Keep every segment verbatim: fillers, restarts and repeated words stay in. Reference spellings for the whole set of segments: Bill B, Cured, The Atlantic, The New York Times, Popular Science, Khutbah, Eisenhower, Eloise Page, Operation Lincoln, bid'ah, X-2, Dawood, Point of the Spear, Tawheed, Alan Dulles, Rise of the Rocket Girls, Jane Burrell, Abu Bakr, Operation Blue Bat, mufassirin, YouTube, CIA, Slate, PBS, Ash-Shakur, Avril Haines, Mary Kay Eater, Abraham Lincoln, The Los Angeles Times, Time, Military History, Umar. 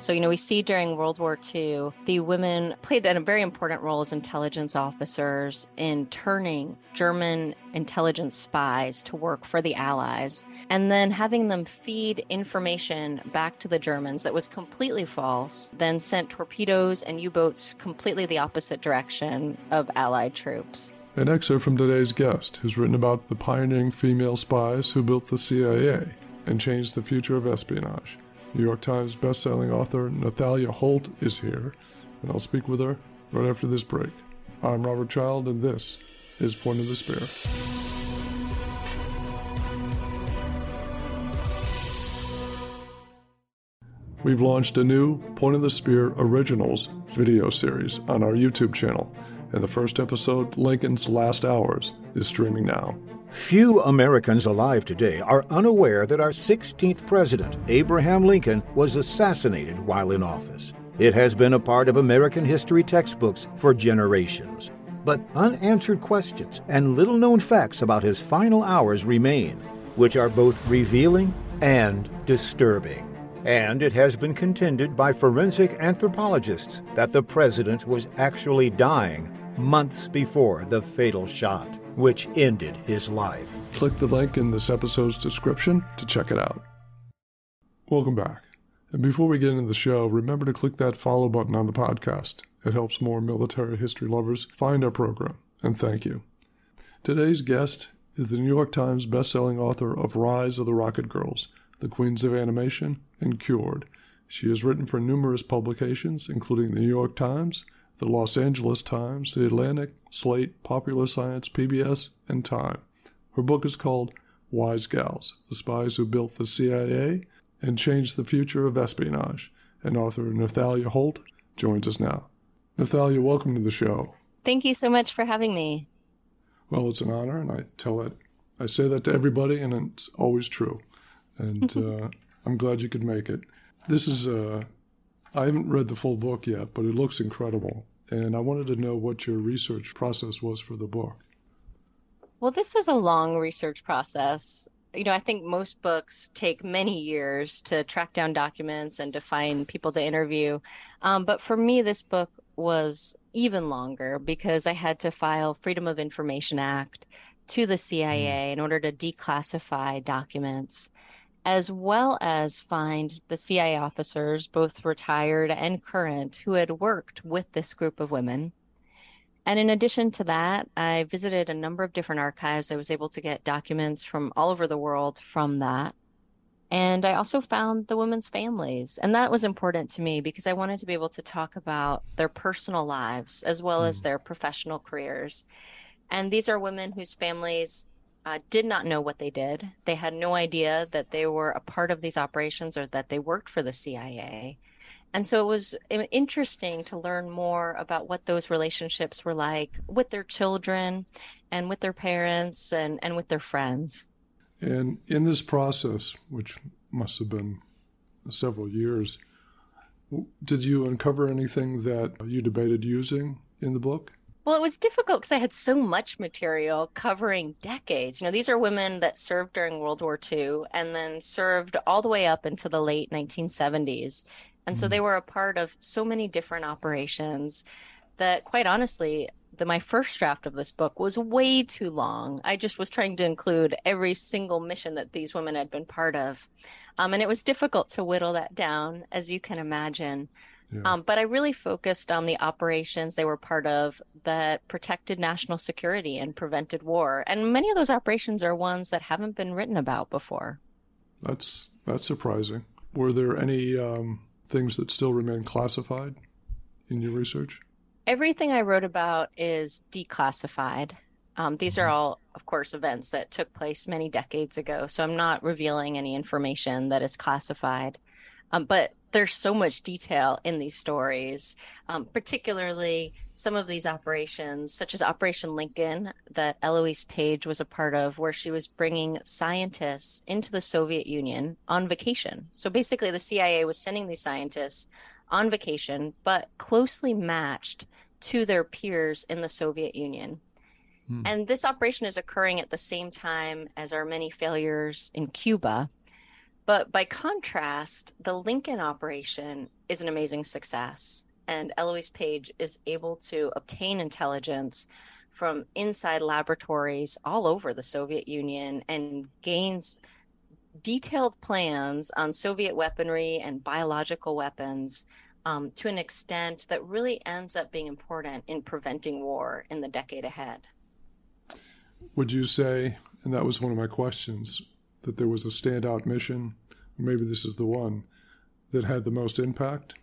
So, you know, we see during World War Two, the women played a very important role as intelligence officers in turning German intelligence spies to work for the Allies, and then having them feed information back to the Germans that was completely false, then sent torpedoes and U-boats completely the opposite direction of Allied troops. An excerpt from today's guest, who's written about the pioneering female spies who built the C I A and changed the future of espionage. New York Times bestselling author Nathalia Holt is here, and I'll speak with her right after this break. I'm Robert Child, and this is Point of the Spear. We've launched a new Point of the Spear Originals video series on our YouTube channel, and the first episode, Lincoln's Last Hours, is streaming now. Few Americans alive today are unaware that our sixteenth president, Abraham Lincoln, was assassinated while in office. It has been a part of American history textbooks for generations. But unanswered questions and little-known facts about his final hours remain, which are both revealing and disturbing. And it has been contended by forensic anthropologists that the president was actually dying months before the fatal shot which ended his life. Click the link in this episode's description to check it out. Welcome back. And before we get into the show, remember to click that follow button on the podcast. It helps more military history lovers find our program, and thank you. Today's guest is the New York Times bestselling author of Rise of the Rocket Girls, The Queens of Animation, and Cured. She has written for numerous publications, including the New York Times, The Los Angeles Times, The Atlantic, Slate, Popular Science, P B S, and Time. Her book is called Wise Gals, The Spies Who Built the C I A and Changed the Future of Espionage. And author Nathalia Holt joins us now. Nathalia, welcome to the show. Thank you so much for having me. Well, it's an honor, and I tell it, I say that to everybody, and it's always true. And uh, I'm glad you could make it. This is a... Uh, I haven't read the full book yet, but it looks incredible. And I wanted to know what your research process was for the book. Well, this was a long research process. You know, I think most books take many years to track down documents and to find people to interview. Um, but for me, this book was even longer because I had to file Freedom of Information Act to the C I A mm. in order to declassify documents, as well as find the C I A officers, both retired and current, who had worked with this group of women. And in addition to that, I visited a number of different archives. I was able to get documents from all over the world from that. And I also found the women's families. And that was important to me because I wanted to be able to talk about their personal lives as well as their professional careers. And these are women whose families Uh, did not know what they did. They had no idea that they were a part of these operations or that they worked for the C I A. And so it was interesting to learn more about what those relationships were like with their children and with their parents and, and with their friends. And in this process, which must have been several years, did you uncover anything that you debated using in the book? Well, it was difficult because I had so much material covering decades. You know, these are women that served during World War Two and then served all the way up into the late nineteen seventies. And mm-hmm. so they were a part of so many different operations that, quite honestly, the, my first draft of this book was way too long. I just was trying to include every single mission that these women had been part of. Um, and it was difficult to whittle that down, as you can imagine. Yeah. Um, but I really focused on the operations they were part of that protected national security and prevented war. And many of those operations are ones that haven't been written about before. That's that's surprising. Were there any um, things that still remain classified in your research? Everything I wrote about is declassified. Um, these mm-hmm. are all, of course, events that took place many decades ago. So I'm not revealing any information that is classified. Um, but there's so much detail in these stories, um, particularly some of these operations, such as Operation Lincoln, that Eloise Page was a part of, where she was bringing scientists into the Soviet Union on vacation. So basically, the C I A was sending these scientists on vacation, but closely matched to their peers in the Soviet Union. Hmm. And this operation is occurring at the same time as our many failures in Cuba. But by contrast, the Lincoln operation is an amazing success, and Eloise Page is able to obtain intelligence from inside laboratories all over the Soviet Union and gains detailed plans on Soviet weaponry and biological weapons um, to an extent that really ends up being important in preventing war in the decade ahead. Would you say, and that was one of my questions, that there was a standout mission, or maybe this is the one, that had the most impact?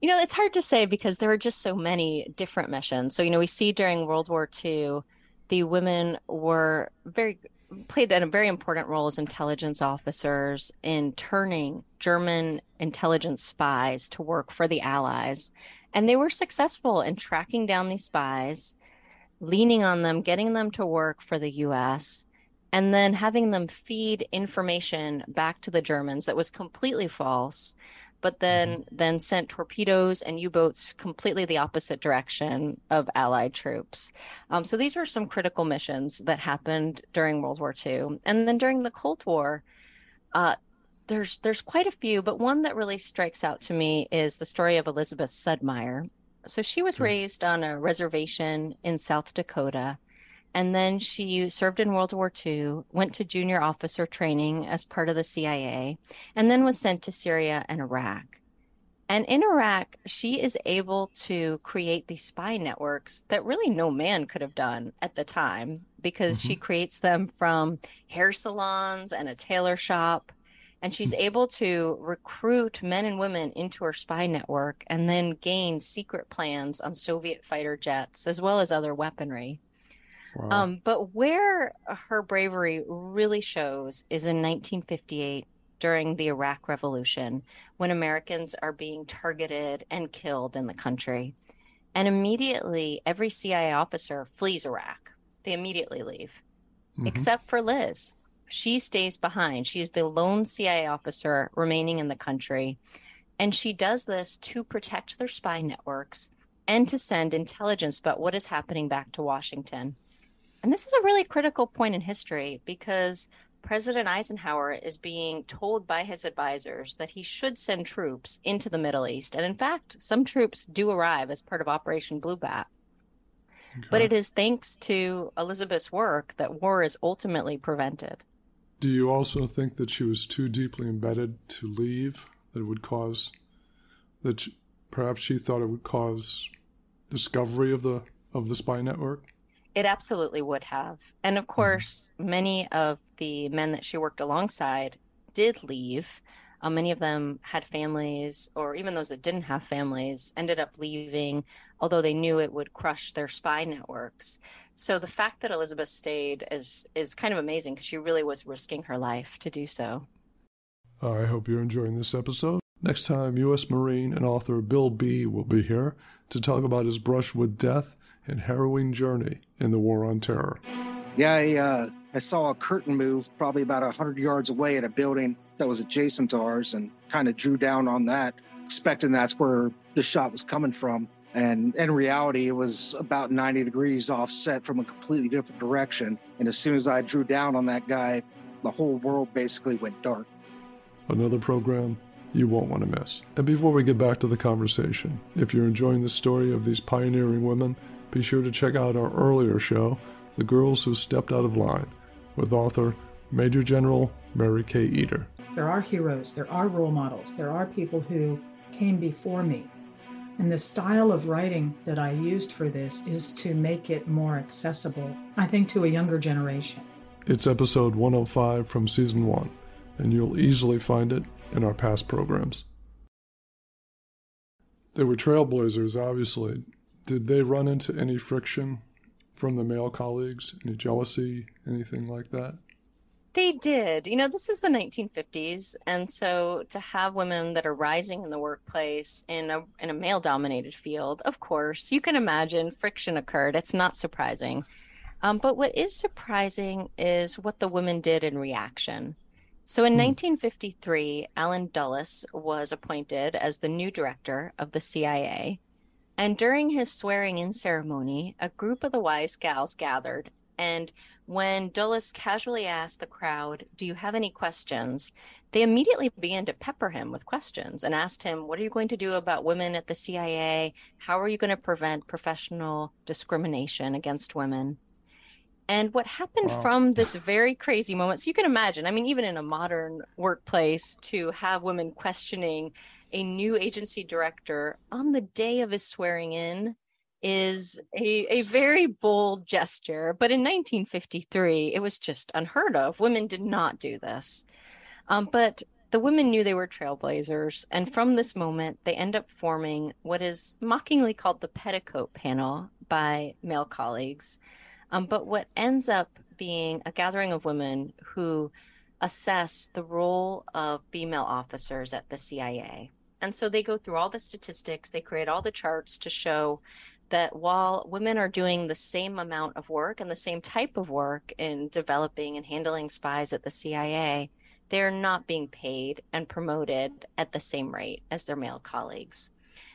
You know, it's hard to say because there were just so many different missions. So, you know, we see during World War Two, the women were very played a very important role as intelligence officers in turning German intelligence spies to work for the Allies. And they were successful in tracking down these spies, leaning on them, getting them to work for the U S, and then having them feed information back to the Germans that was completely false, but then then sent torpedoes and U-boats completely the opposite direction of Allied troops. Um, so these were some critical missions that happened during World War Two. And then during the Cold War, uh, there's there's quite a few, but one that really strikes out to me is the story of Elizabeth Sudmeyer. So she was raised on a reservation in South Dakota, and then she served in World War Two, went to junior officer training as part of the C I A, and then was sent to Syria and Iraq. And in Iraq, she is able to create these spy networks that really no man could have done at the time, because mm-hmm. she creates them from hair salons and a tailor shop. And she's able to recruit men and women into her spy network and then gain secret plans on Soviet fighter jets as well as other weaponry. Wow. Um, but where her bravery really shows is in nineteen fifty-eight during the Iraq Revolution, when Americans are being targeted and killed in the country. And immediately, every C I A officer flees Iraq. They immediately leave, mm-hmm. except for Liz. She stays behind. She is the lone C I A officer remaining in the country. And she does this to protect their spy networks and to send intelligence about what is happening back to Washington. And this is a really critical point in history because President Eisenhower is being told by his advisors that he should send troops into the Middle East. And in fact, some troops do arrive as part of Operation Blue Bat. Okay. But it is thanks to Elizabeth's work that war is ultimately prevented. Do you also think that she was too deeply embedded to leave, that it would cause, that she, perhaps she thought it would cause discovery of the of the spy network? It absolutely would have. And of course, many of the men that she worked alongside did leave. Uh, many of them had families, or even those that didn't have families ended up leaving, although they knew it would crush their spy networks. So the fact that Elizabeth stayed is, is kind of amazing because she really was risking her life to do so. Uh, I hope you're enjoying this episode. Next time, U S Marine and author Bill B will be here to talk about his brush with death and harrowing journey in the War on Terror. Yeah, I, uh, I saw a curtain move probably about one hundred yards away at a building that was adjacent to ours and kind of drew down on that, expecting that's where the shot was coming from. And in reality, it was about ninety degrees offset from a completely different direction. And as soon as I drew down on that guy, the whole world basically went dark. Another program you won't want to miss. And before we get back to the conversation, if you're enjoying the story of these pioneering women, be sure to check out our earlier show, The Girls Who Stepped Out of Line, with author Major General Mary Kay Eater. There are heroes, there are role models, there are people who came before me. And the style of writing that I used for this is to make it more accessible, I think, to a younger generation. It's episode one oh five from season one, and you'll easily find it in our past programs. They were trailblazers, obviously. Did they run into any friction from the male colleagues, any jealousy, anything like that? They did. You know, this is the nineteen fifties. And so to have women that are rising in the workplace in a in a male-dominated field, of course, you can imagine friction occurred. It's not surprising. Um, but what is surprising is what the women did in reaction. So in nineteen fifty-three, Alan Dulles was appointed as the new director of the C I A. And during his swearing-in ceremony, a group of the Wise Gals gathered, and when Dulles casually asked the crowd, "Do you have any questions?" they immediately began to pepper him with questions and asked him, what are you going to do about women at the C I A? How are you going to prevent professional discrimination against women? And what happened wow. from this very crazy moment, so you can imagine, I mean, even in a modern workplace, to have women questioning a new agency director on the day of his swearing in is a, a very bold gesture. But in nineteen fifty-three, it was just unheard of. Women did not do this. Um, but the women knew they were trailblazers. And from this moment, they end up forming what is mockingly called the petticoat panel by male colleagues. Um, but what ends up being a gathering of women who assess the role of female officers at the C I A. And so they go through all the statistics, they create all the charts to show that while women are doing the same amount of work and the same type of work in developing and handling spies at the C I A, they're not being paid and promoted at the same rate as their male colleagues.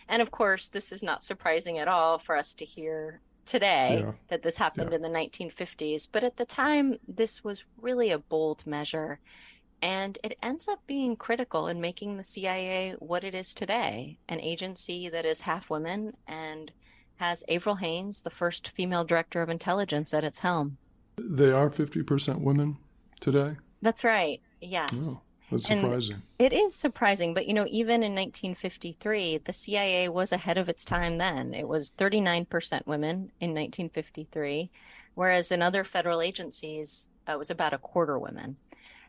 And of course, this is not surprising at all for us to hear today yeah. that this happened yeah. in the nineteen fifties. But at the time, this was really a bold measure. And it ends up being critical in making the C I A what it is today, an agency that is half women and has Avril Haines, the first female director of intelligence, at its helm. They are fifty percent women today? That's right. Yes. Oh, that's surprising. And it is surprising. But, you know, even in nineteen fifty-three, the C I A was ahead of its time then. It was thirty-nine percent women in nineteen fifty-three, whereas in other federal agencies, uh, it was about a quarter women.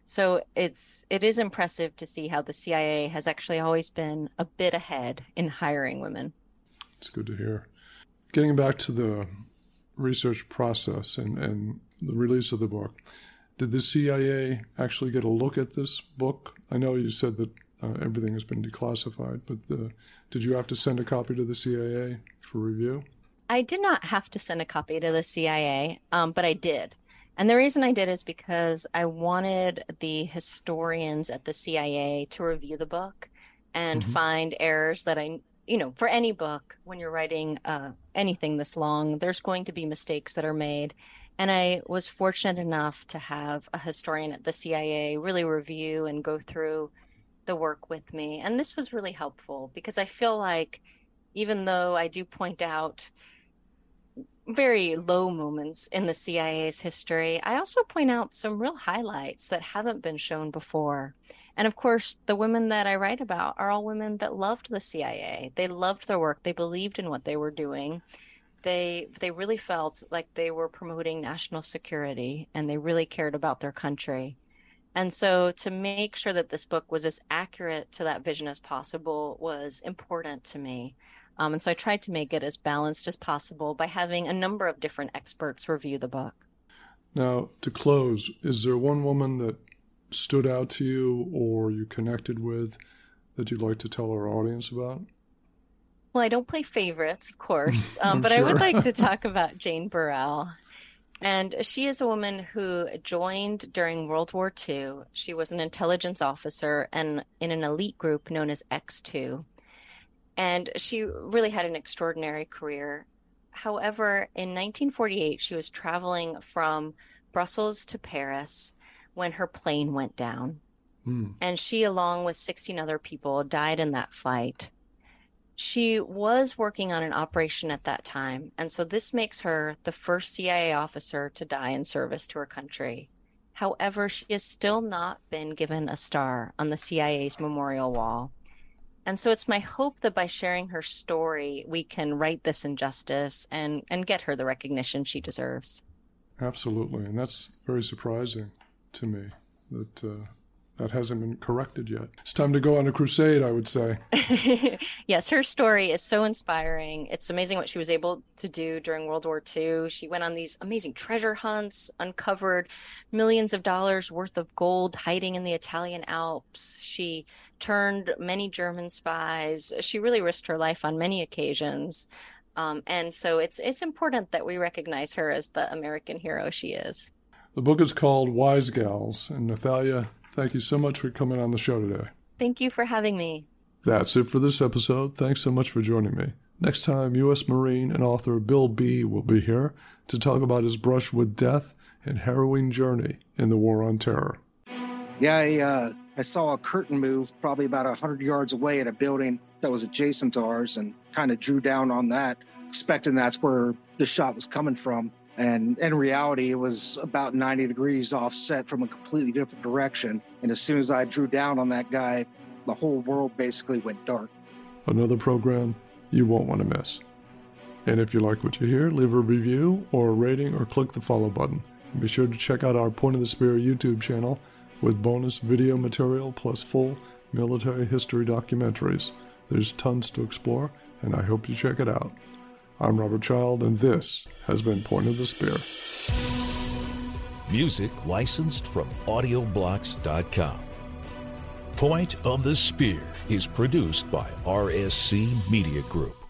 So it's it is impressive to see how the C I A has actually always been a bit ahead in hiring women. It's good to hear. Getting back to the research process and, and the release of the book, did the C I A actually get a look at this book? I know you said that uh, everything has been declassified, but the, did you have to send a copy to the C I A for review? I did not have to send a copy to the C I A, um, but I did. And the reason I did is because I wanted the historians at the C I A to review the book and mm-hmm. find errors that I, you know, for any book, when you're writing uh, anything this long, there's going to be mistakes that are made. And I was fortunate enough to have a historian at the C I A really review and go through the work with me. And this was really helpful because I feel like even though I do point out very low moments in the C I A's history, I also point out some real highlights that haven't been shown before. And of course, the women that I write about are all women that loved the C I A. They loved their work. They believed in what they were doing. They they really felt like they were promoting national security and they really cared about their country. And so to make sure that this book was as accurate to that vision as possible was important to me. Um, and so I tried to make it as balanced as possible by having a number of different experts review the book. Now, to close, is there one woman that stood out to you or you connected with that you'd like to tell our audience about? Well, I don't play favorites, of course, um, but sure. I would like to talk about Jane Burrell. And she is a woman who joined during World War Two. She was an intelligence officer and in an elite group known as X two. And she really had an extraordinary career. However, in nineteen forty-eight, she was traveling from Brussels to Paris when her plane went down. Mm. And she, along with sixteen other people, died in that flight. She was working on an operation at that time. And so this makes her the first C I A officer to die in service to her country. However, she has still not been given a star on the C I A's memorial wall. And so it's my hope that by sharing her story, we can right this injustice and, and get her the recognition she deserves. Absolutely. And that's very surprising to me that uh, that hasn't been corrected yet. It's time to go on a crusade, I would say. Yes, her story is so inspiring. It's amazing what she was able to do during World War Two. She went on these amazing treasure hunts, uncovered millions of dollars worth of gold hiding in the Italian Alps. She turned many German spies. She really risked her life on many occasions. Um, and so it's it's important that we recognize her as the American hero she is. The book is called Wise Gals. And Nathalia, thank you so much for coming on the show today. Thank you for having me. That's it for this episode. Thanks so much for joining me. Next time, U S Marine and author Bill B will be here to talk about his brush with death and harrowing journey in the War on Terror. Yeah, I, uh... I saw a curtain move probably about one hundred yards away at a building that was adjacent to ours and kind of drew down on that, expecting that's where the shot was coming from. And in reality, it was about ninety degrees offset from a completely different direction. And as soon as I drew down on that guy, the whole world basically went dark. Another program you won't want to miss. And if you like what you hear, leave a review or a rating or click the follow button. Be sure to check out our Point of the Spear YouTube channel with bonus video material plus full military history documentaries. There's tons to explore, and I hope you check it out. I'm Robert Child, and this has been Point of the Spear. Music licensed from audio blocks dot com. Point of the Spear is produced by R S C Media Group.